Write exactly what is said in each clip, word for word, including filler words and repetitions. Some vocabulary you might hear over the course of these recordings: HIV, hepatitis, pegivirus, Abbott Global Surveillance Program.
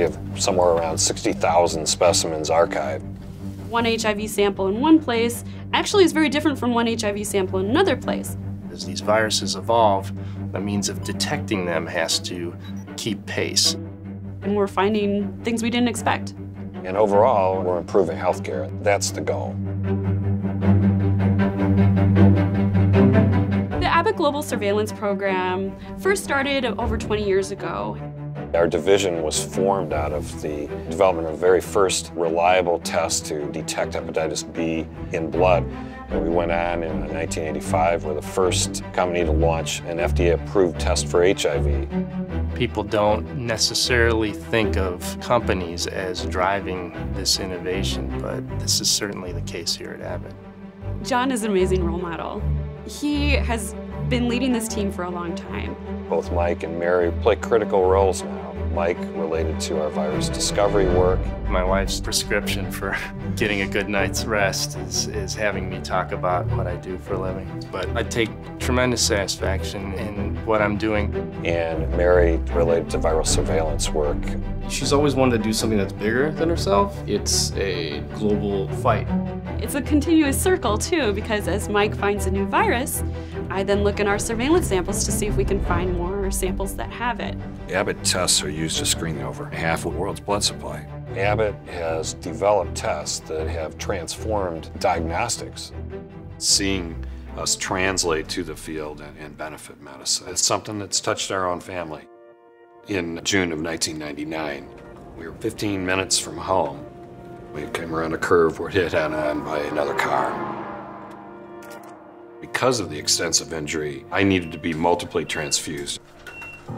We have somewhere around sixty thousand specimens archived. One H I V sample in one place actually is very different from one H I V sample in another place. As these viruses evolve, the means of detecting them has to keep pace. And we're finding things we didn't expect. And overall, we're improving healthcare. That's the goal. The Abbott Global Surveillance Program first started over twenty years ago. Our division was formed out of the development of the very first reliable test to detect hepatitis B in blood. And we went on in nineteen eighty-five, we're the first company to launch an F D A-approved test for H I V. People don't necessarily think of companies as driving this innovation, but this is certainly the case here at Abbott. John is an amazing role model. He has been leading this team for a long time. Both Mike and Mary play critical roles now. Mike related to our virus discovery work. My wife's prescription for getting a good night's rest is, is having me talk about what I do for a living. But I take tremendous satisfaction in what I'm doing. And Mary related to viral surveillance work. She's always wanted to do something that's bigger than herself. It's a global fight. It's a continuous circle, too, because as Mike finds a new virus, I then look in our surveillance samples to see if we can find more samples that have it. Abbott tests are used to screen over half the world's blood supply. Abbott has developed tests that have transformed diagnostics. Seeing us translate to the field and, and benefit medicine, it's something that's touched our own family. In June of nineteen ninety-nine, we were fifteen minutes from home. We came around a curve, we're hit head-on by another car. Because of the extensive injury, I needed to be multiply transfused.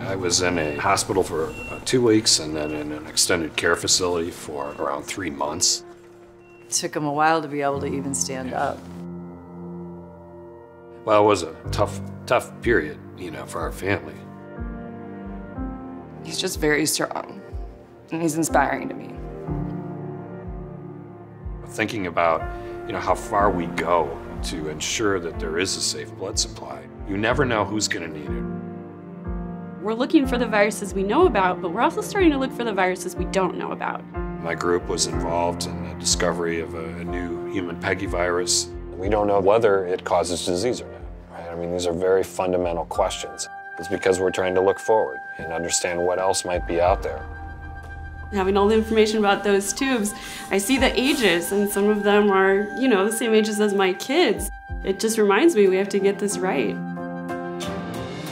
I was in a hospital for two weeks and then in an extended care facility for around three months. It took him a while to be able to even stand yeah. up. Well, it was a tough, tough period, you know, for our family. He's just very strong, and he's inspiring to me. Thinking about, you know, how far we go to ensure that there is a safe blood supply. You never know who's gonna need it. We're looking for the viruses we know about, but we're also starting to look for the viruses we don't know about. My group was involved in the discovery of a, a new human pegivirus. We don't know whether it causes disease or not, right? I mean, these are very fundamental questions. It's because we're trying to look forward and understand what else might be out there. Having all the information about those tubes, I see the ages, and some of them are, you know, the same ages as my kids. It just reminds me we have to get this right.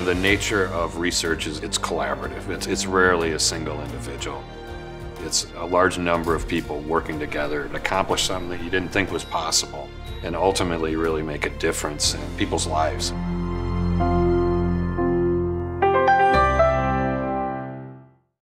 The nature of research is it's collaborative. It's, it's rarely a single individual. It's a large number of people working together to accomplish something that you didn't think was possible and ultimately really make a difference in people's lives.